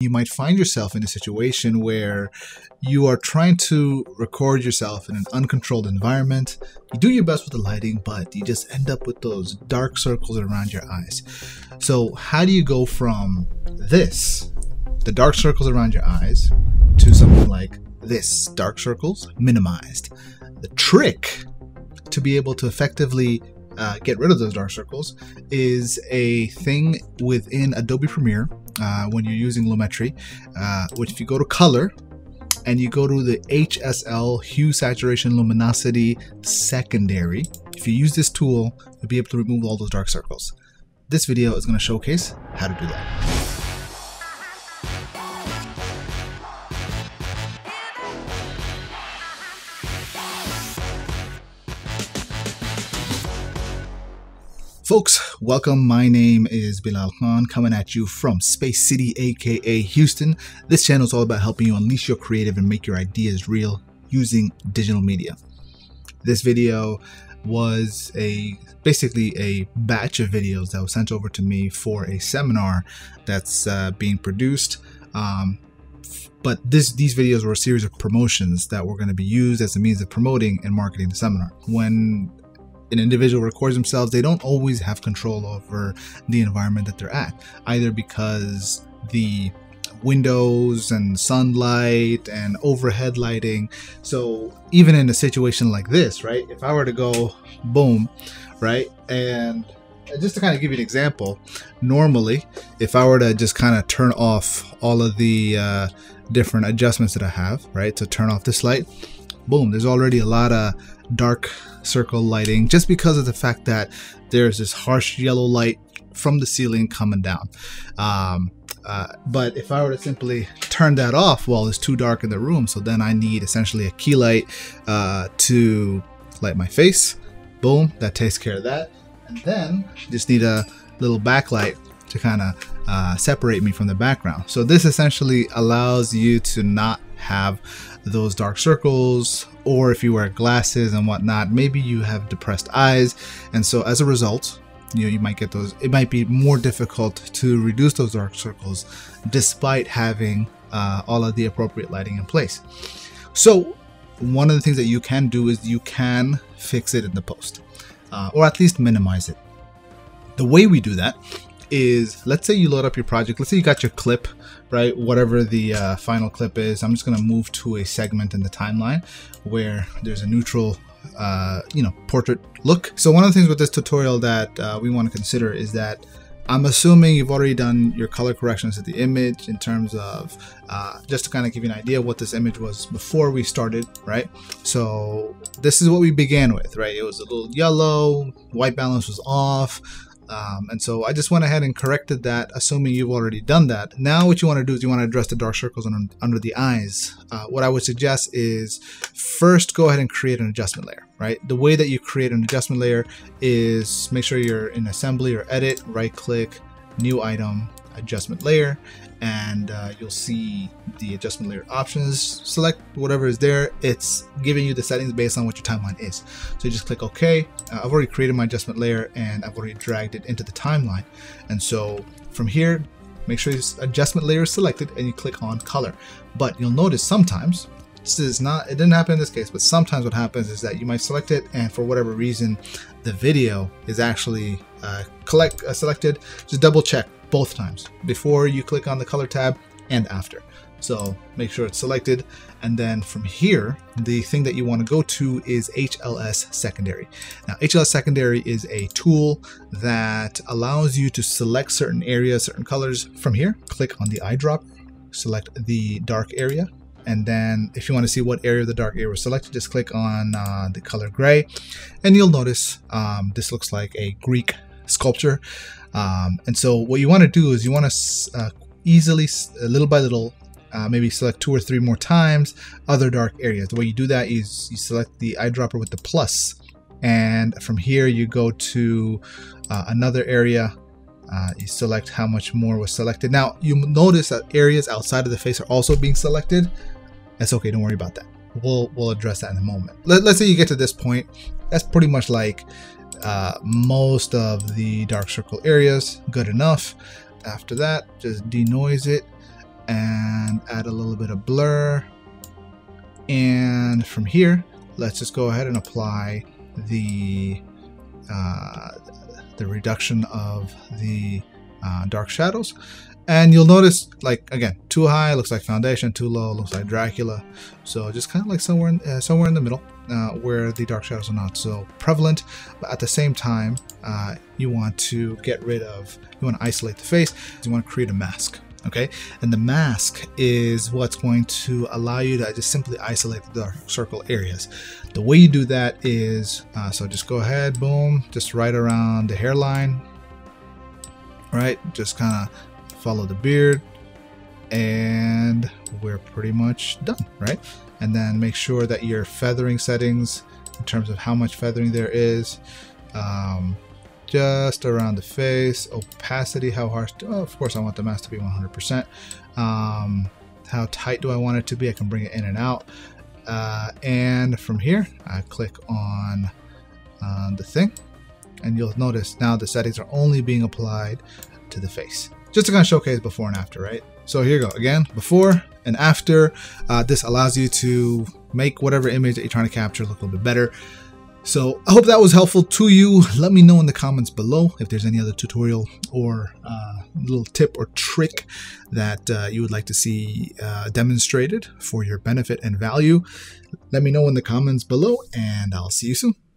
You might find yourself in a situation where you are trying to record yourself in an uncontrolled environment. You do your best with the lighting, but you just end up with those dark circles around your eyes. So how do you go from this, the dark circles around your eyes, to something like this, dark circles minimized? The trick to be able to effectively get rid of those dark circles is a thing within Adobe Premiere. When you're using Lumetri, which if you go to color and you go to the HSL, hue, saturation, luminosity, secondary, if you use this tool, you'll be able to remove all those dark circles. This video is going to showcase how to do that. Folks, welcome. My name is Belal Khan, coming at you from Space City, aka Houston. This channel is all about helping you unleash your creative and make your ideas real using digital media. This video was basically a batch of videos that was sent over to me for a seminar that's being produced. But these videos were a series of promotions that were going to be used as a means of promoting and marketing the seminar. When an individual records themselves, they don't always have control over the environment that they're at, either because the windows and sunlight and overhead lighting. So even in a situation like this, right, if I were to go boom, right, and just to kind of give you an example, normally if I were to just kind of turn off all of the different adjustments that I have, right, to turn off this light, boom, there's already a lot of dark circle lighting just because of the fact that there's this harsh yellow light from the ceiling coming down. But if I were to simply turn that off, well, it's too dark in the room. So then I need essentially a key light to light my face. Boom, that takes care of that. And then just need a little backlight to kind of separate me from the background. So this essentially allows you to not have those dark circles, or if you wear glasses and whatnot, maybe you have depressed eyes, and so as a result, you know, you might get those. It might be more difficult to reduce those dark circles despite having all of the appropriate lighting in place. So one of the things that you can do is you can fix it in the post, or at least minimize it. The way we do that is, let's say you load up your project, let's say you got your clip, right, whatever the final clip is. I'm just going to move to a segment in the timeline where there's a neutral you know, portrait look. So one of the things with this tutorial that we want to consider is that I'm assuming you've already done your color corrections to the image in terms of just to kind of give you an idea what this image was before we started, right? So this is what we began with, right? It was a little yellow, white balance was off. And so I just went ahead and corrected that, assuming you've already done that. Now what you want to do is you want to address the dark circles under the eyes. What I would suggest is first go ahead and create an adjustment layer, right? The way that you create an adjustment layer is make sure you're in assembly or edit, right click, new item, adjustment layer, and you'll see the adjustment layer options. Select whatever is there. It's giving you the settings based on what your timeline is. So you just click OK. I've already created my adjustment layer and I've already dragged it into the timeline. And so from here, make sure this adjustment layer is selected and you click on color. But you'll notice sometimes, this is not, it didn't happen in this case, but sometimes what happens is that you might select it and for whatever reason, the video is actually selected. Just double check both times before you click on the color tab and after. So make sure it's selected. And then from here, the thing that you want to go to is HLS secondary. Now, HLS secondary is a tool that allows you to select certain areas, certain colors. From here, click on the eyedropper, select the dark area. And then if you want to see what area of the dark area was selected, just click on the color gray. And you'll notice this looks like a Greek sculpture. And so what you want to do is you want to easily, little by little, maybe select 2 or 3 more times other dark areas. The way you do that is you select the eyedropper with the plus, and from here you go to another area. You select how much more was selected. Now you notice that areas outside of the face are also being selected. That's okay, don't worry about that. We'll address that in a moment. Let's say you get to this point. That's pretty much like most of the dark circle areas. Good enough. After that, just denoise it. and add a little bit of blur. And from here, let's just go ahead and apply the reduction of the dark shadows. And you'll notice, like, again, too high looks like foundation, too low looks like Dracula. So just kind of like somewhere in the middle where the dark shadows are not so prevalent, but at the same time, you want to get rid of, you want to isolate the face, you want to create a mask, okay? And the mask is what's going to allow you to just simply isolate the dark circle areas. The way you do that is, so just go ahead, boom, just right around the hairline, right? Just kind of follow the beard, and we're pretty much done, right? And then make sure that your feathering settings, in terms of how much feathering there is, just around the face, opacity, how harsh, oh, of course I want the mask to be 100%, how tight do I want it to be, I can bring it in and out, and from here I click on the thing, and you'll notice now the settings are only being applied to the face. Just to kind of showcase before and after, right? So here you go, again, before and after. This allows you to make whatever image that you're trying to capture look a little bit better. So I hope that was helpful to you. Let me know in the comments below if there's any other tutorial or little tip or trick that you would like to see demonstrated for your benefit and value. Let me know in the comments below, and I'll see you soon.